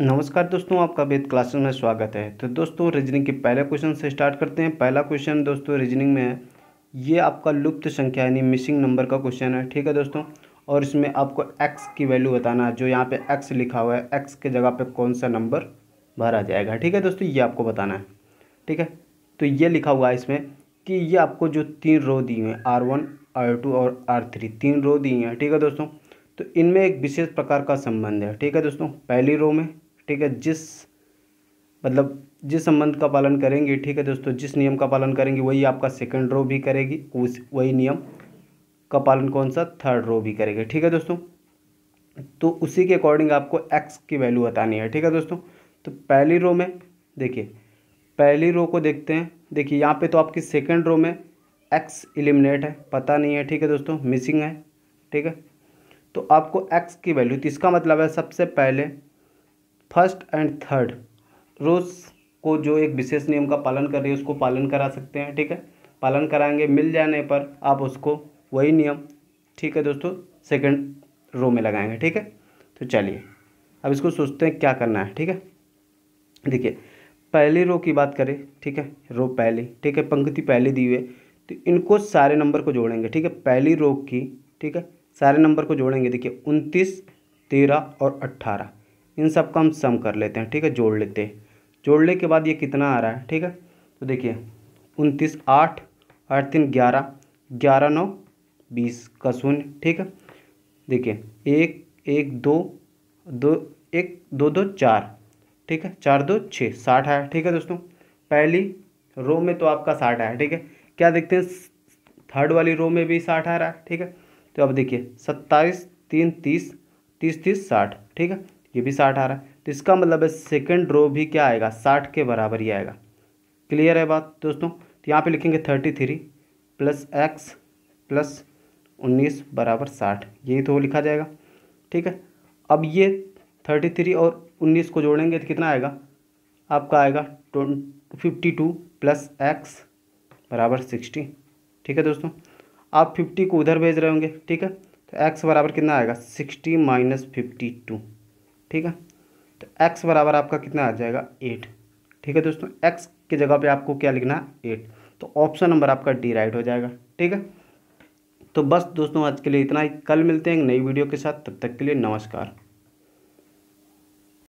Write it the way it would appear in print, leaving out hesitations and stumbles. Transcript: नमस्कार दोस्तों, आपका वेद क्लासेस में स्वागत है। तो दोस्तों रीजनिंग के पहले क्वेश्चन से स्टार्ट करते हैं। पहला क्वेश्चन दोस्तों रीजनिंग में है, ये आपका लुप्त संख्या यानी मिसिंग नंबर का क्वेश्चन है, ठीक है दोस्तों। और इसमें आपको एक्स की वैल्यू बताना है, जो यहाँ पे एक्स लिखा हुआ है, एक्स के जगह पे कौन सा नंबर भरा जाएगा, ठीक है दोस्तों, ये आपको बताना है, ठीक है। तो ये लिखा हुआ है इसमें कि ये आपको जो तीन रो दी हुई हैं, R1, R2 और R3, तीन रो दी हैं, ठीक है दोस्तों। तो इनमें एक विशेष प्रकार का संबंध है, ठीक है दोस्तों। पहली रो में, ठीक है, जिस संबंध का पालन करेंगे, ठीक है दोस्तों, जिस नियम का पालन करेंगे वही आपका सेकंड रो भी करेगी, उस वही नियम का पालन कौन सा थर्ड रो भी करेगी, ठीक है दोस्तों। तो उसी के अकॉर्डिंग आपको एक्स की वैल्यू बतानी है, ठीक है दोस्तों। तो पहली रो में देखिए, पहली रो को देखते हैं, देखिए यहाँ पे तो आपकी सेकंड रो में एक्स एलिमिनेट है, पता नहीं है, ठीक है दोस्तों, मिसिंग है, ठीक है। तो आपको एक्स की वैल्यू, तो इसका मतलब है सबसे पहले फर्स्ट एंड थर्ड रोज को जो एक विशेष नियम का पालन कर रही है उसको पालन करा सकते हैं, ठीक है। पालन कराएंगे, मिल जाने पर आप उसको वही नियम, ठीक है दोस्तों, सेकंड रो में लगाएंगे, ठीक है। तो चलिए अब इसको सोचते हैं क्या करना है, ठीक है। देखिए पहली रो की बात करें, ठीक है, रो पहली, ठीक है, पंक्ति पहली दी हुई है, तो इनको सारे नंबर को जोड़ेंगे, ठीक है, पहली रो की, ठीक है, सारे नंबर को जोड़ेंगे। देखिए 29, 13 और 18, इन सब का हम सम कर लेते हैं, ठीक है, जोड़ लेते हैं। जोड़ने के बाद ये कितना आ रहा है, ठीक है। तो देखिए 29, 8, 8×3 11, 11 9 20 का शून्य, ठीक है। देखिए 1 1 2 2 1 2 2 4, ठीक है, 4 2 6, 60 है, ठीक है दोस्तों। पहली रो में तो आपका 60 है, ठीक है। क्या देखते हैं थर्ड वाली रो में भी 60 आ रहा है, ठीक है। तो अब देखिए 27 3 30 30 30 60, ठीक है, ये भी 60 आ रहा है। तो इसका मतलब है सेकंड रो भी क्या आएगा, 60 के बराबर ही आएगा। क्लियर है बात दोस्तों। तो यहाँ पे लिखेंगे 33 + x + 19 बराबर 60, यही तो लिखा जाएगा, ठीक है। अब ये 33 और 19 को जोड़ेंगे तो कितना आएगा, आपका आएगा 52 + x बराबर 60, ठीक है दोस्तों। आप 50 को उधर भेज रहे होंगे, ठीक है, तो x बराबर कितना आएगा, 60 - 52, ठीक है। तो x बराबर आपका कितना आ जाएगा, 8, ठीक है दोस्तों। x की जगह पे आपको क्या लिखना है, 8। तो ऑप्शन नंबर आपका डी राइट हो जाएगा, ठीक है। तो बस दोस्तों आज के लिए इतना ही, कल मिलते हैं एक नई वीडियो के साथ, तब तक के लिए नमस्कार।